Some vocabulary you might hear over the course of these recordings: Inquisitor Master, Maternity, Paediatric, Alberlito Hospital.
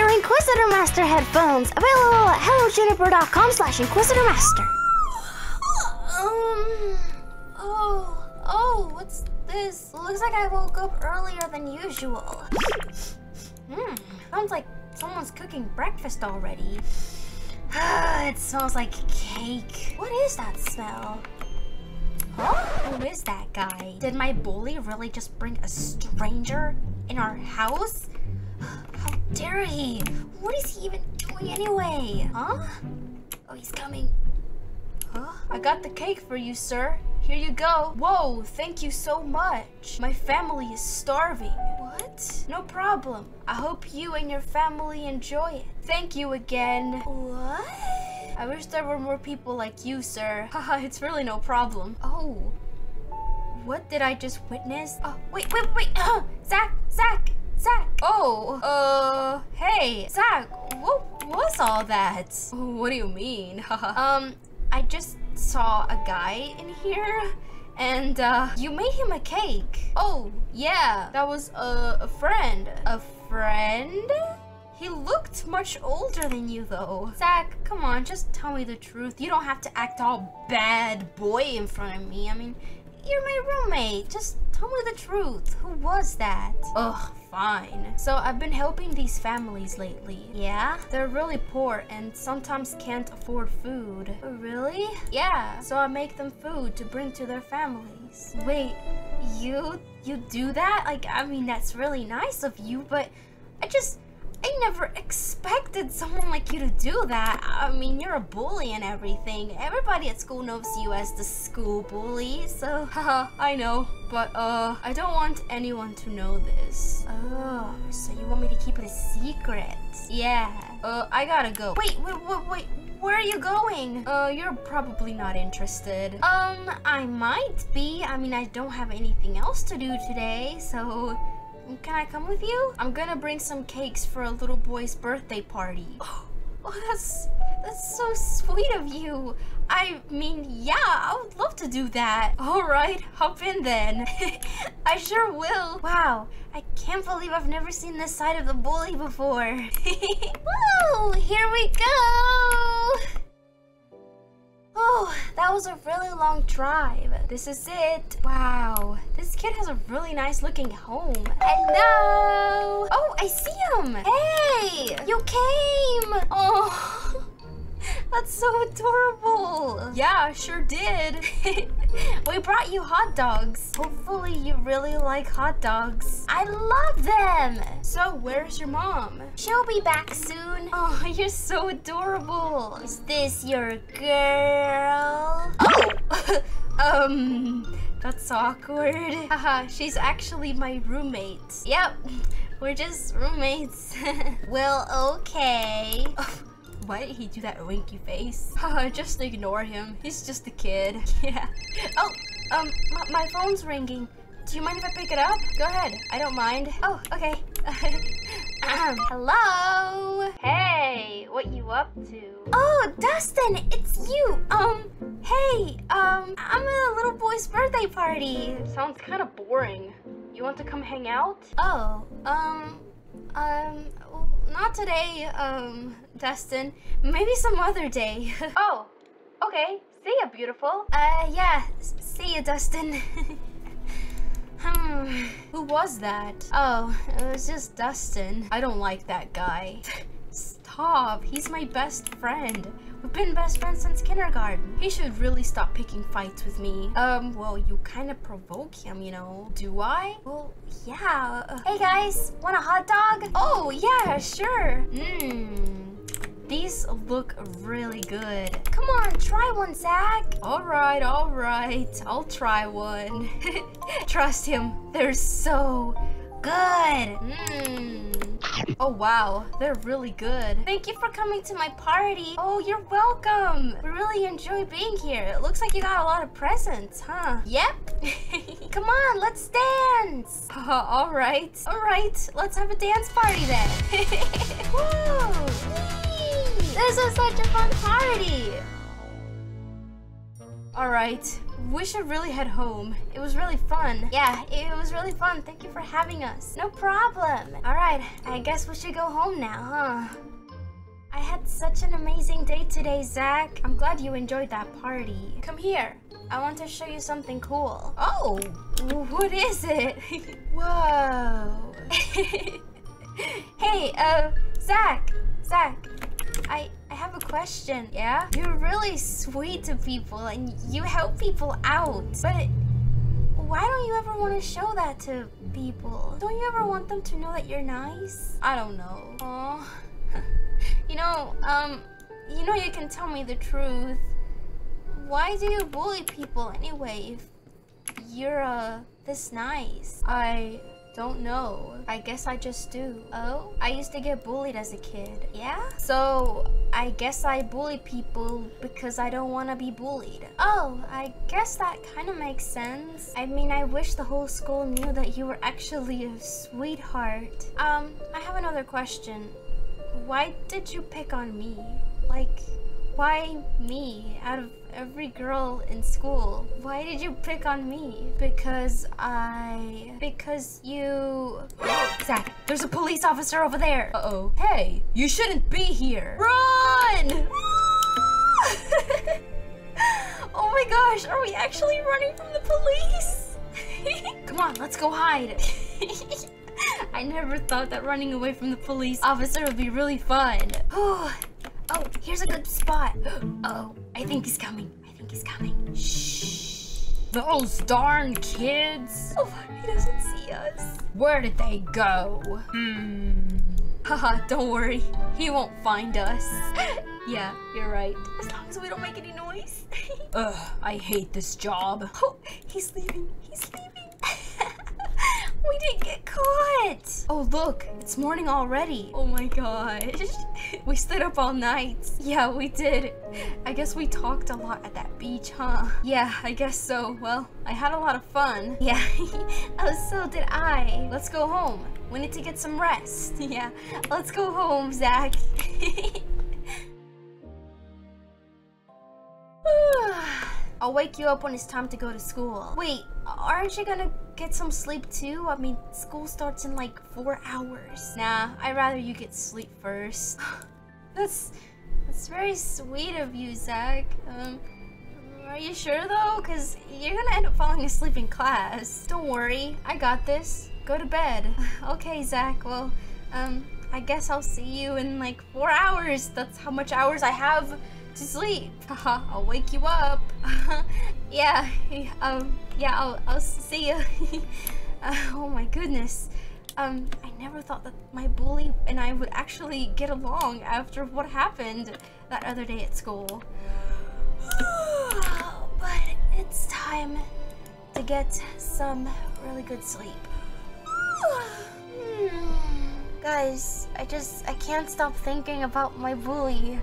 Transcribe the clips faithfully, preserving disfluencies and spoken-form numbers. are Inquisitor Master headphones, available at hello juniper dot com slash Inquisitor Master. Um, oh, oh, what's this? Looks like I woke up earlier than usual. Hmm, sounds like someone's cooking breakfast already. It smells like cake. What is that smell? Huh? Who is that guy? Did my bully really just bring a stranger in our house? How dare he? What is he even doing anyway? Huh? Oh, he's coming. Huh? I got the cake for you, sir. Here you go. Whoa, thank you so much. My family is starving. What? No problem. I hope you and your family enjoy it. Thank you again. What? I wish there were more people like you, sir. Haha, it's really no problem. Oh. What did I just witness? Oh, wait, wait, wait. Uh, Zach, Zach, Zach. Oh, uh, hey, Zach, what was all that? What do you mean? um, I just saw a guy in here, and uh, you made him a cake. Oh, yeah, that was a, a friend. A friend? He looked much older than you, though. Zach, come on, just tell me the truth. You don't have to act all bad boy in front of me. I mean, you're my roommate. Just tell me the truth. Who was that? Ugh, fine. So I've been helping these families lately. Yeah? They're really poor and sometimes can't afford food. Oh, really? Yeah, so I make them food to bring to their families. Wait, you, you do that? Like, I mean, that's really nice of you, but I just... I never expected someone like you to do that. I mean, you're a bully and everything. Everybody at school knows you as the school bully, so... Haha, I know. But, uh, I don't want anyone to know this. Oh, so you want me to keep it a secret? Yeah. Uh, I gotta go. Wait, wait, wait, wait. Where are you going? Uh, you're probably not interested. Um, I might be. I mean, I don't have anything else to do today, so... Can I come with you? I'm gonna bring some cakes for a little boy's birthday party. Oh, oh, that's that's so sweet of you. I mean, yeah, I would love to do that. All right, hop in then. I sure will. Wow, I can't believe I've never seen this side of the bully before. Woo, here we go. Oh, that was a really long drive. This is it. Wow, this kid has a really nice looking home. Hello! Oh, I see him! Hey! You came! Oh, that's so adorable. Yeah, I sure did. We brought you hot dogs. Hopefully you really like hot dogs. I love them. So where's your mom? She'll be back soon. Oh, you're so adorable. Is this your girl? Oh, um, that's awkward. Haha, she's actually my roommate. Yep, we're just roommates. Well, okay. Why did he do that winky face? Haha, just ignore him. He's just a kid. Yeah. Oh, um, my, my phone's ringing. Do you mind if I pick it up? Go ahead. I don't mind. Oh, okay. um, hello? Hey, what you up to? Oh, Dustin, it's you. Um, hey, um, I'm at a little boy's birthday party. It sounds kind of boring. You want to come hang out? Oh, um, um, not today, um, Dustin. Maybe some other day. Oh, okay. See ya, beautiful. Uh, yeah. See ya, Dustin. Hmm. Who was that? Oh, it was just Dustin. I don't like that guy. Stop. He's my best friend. We've been best friends since kindergarten. He should really stop picking fights with me. Um, well, you kind of provoke him, you know. Do I? Well, yeah. Hey, guys. Want a hot dog? Oh, yeah, sure. Mmm. These look really good. Come on, try one, Zach. All right, all right. I'll try one. Trust him. They're so good. Mmm. Oh, wow. They're really good. Thank you for coming to my party. Oh, you're welcome. I really enjoy being here. It looks like you got a lot of presents, huh? Yep. Come on, let's dance. Uh, all right. All right. Let's have a dance party then. Woo! This is such a fun party! Alright, we should really head home. It was really fun. Yeah, it was really fun. Thank you for having us. No problem. All right, I guess we should go home now, huh? I had such an amazing day today, Zach. I'm glad you enjoyed that party. Come here. I want to show you something cool. Oh, what is it? Whoa. Hey, uh, Zach, Zach, I, I have a question. Yeah? You're really sweet to people and you help people out, but why don't you ever want to show that to people? Don't you ever want them to know that you're nice? I don't know. Aww. You know, um, you know you can tell me the truth. Why do you bully people anyway if you're, uh, this nice? I don't know. I guess I just do. Oh? I used to get bullied as a kid. Yeah? So, I guess I bully people because I don't want to be bullied. Oh, I guess that kind of makes sense. I mean, I wish the whole school knew that you were actually a sweetheart. Um, I have another question. Why did you pick on me? Like, why me? Out of every girl in school, why did you pick on me? Because I... Because you... Zach, there's a police officer over there! Uh-oh. Hey, you shouldn't be here! Run! Oh my gosh, are we actually running from the police? Come on, let's go hide! I never thought that running away from the police officer would be really fun. Oh, here's a good spot. Uh-oh, I think he's coming. I think he's coming. Shh. Those darn kids. Oh, he doesn't see us. Where did they go? Hmm. Haha, don't worry. He won't find us. Yeah, you're right. As long as we don't make any noise. Ugh, I hate this job. Oh, he's leaving. He's leaving. We didn't get caught! Oh look, it's morning already. Oh my gosh. We stayed up all night. Yeah, we did. I guess we talked a lot at that beach, huh? Yeah, I guess so. Well, I had a lot of fun. Yeah, oh, so did I. Let's go home. We need to get some rest. Yeah, let's go home, Zach. I'll wake you up when it's time to go to school. Wait, aren't you gonna get some sleep too? I mean, school starts in like four hours. Nah, I'd rather you get sleep first. That's that's very sweet of you, Zach. Um, are you sure though? Cause you're gonna end up falling asleep in class. Don't worry, I got this. Go to bed. Okay, Zach, well, um, I guess I'll see you in like four hours. That's how much hours I have to sleep. Haha, I'll wake you up. Yeah, um, yeah, I'll, I'll see you. uh, oh my goodness. Um, I never thought that my bully and I would actually get along after what happened that other day at school. But it's time to get some really good sleep. hmm. Guys, I just, I can't stop thinking about my bully.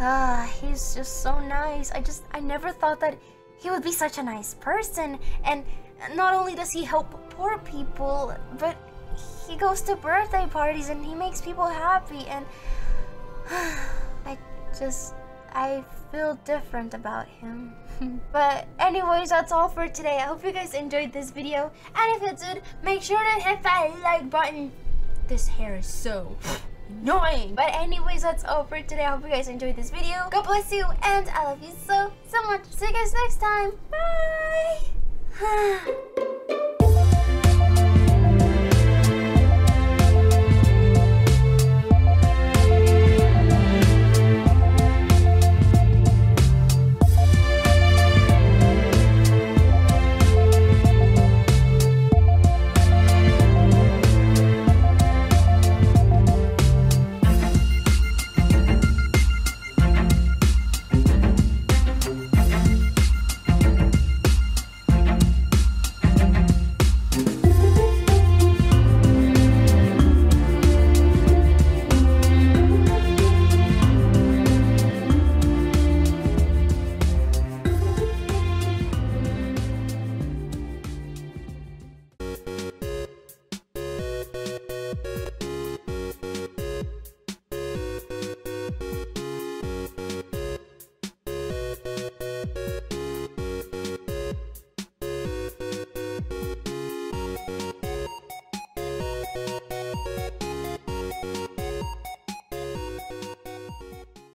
Ah, he's just so nice. I just, I never thought that he would be such a nice person. And not only does he help poor people, but he goes to birthday parties and he makes people happy. And I just, I feel different about him. But anyways, that's all for today. I hope you guys enjoyed this video. And if you did, make sure to hit that like button. This hair is so... annoying. But anyways, that's all for today. I hope you guys enjoyed this video. God bless you, and I love you so, so much. See you guys next time. Bye!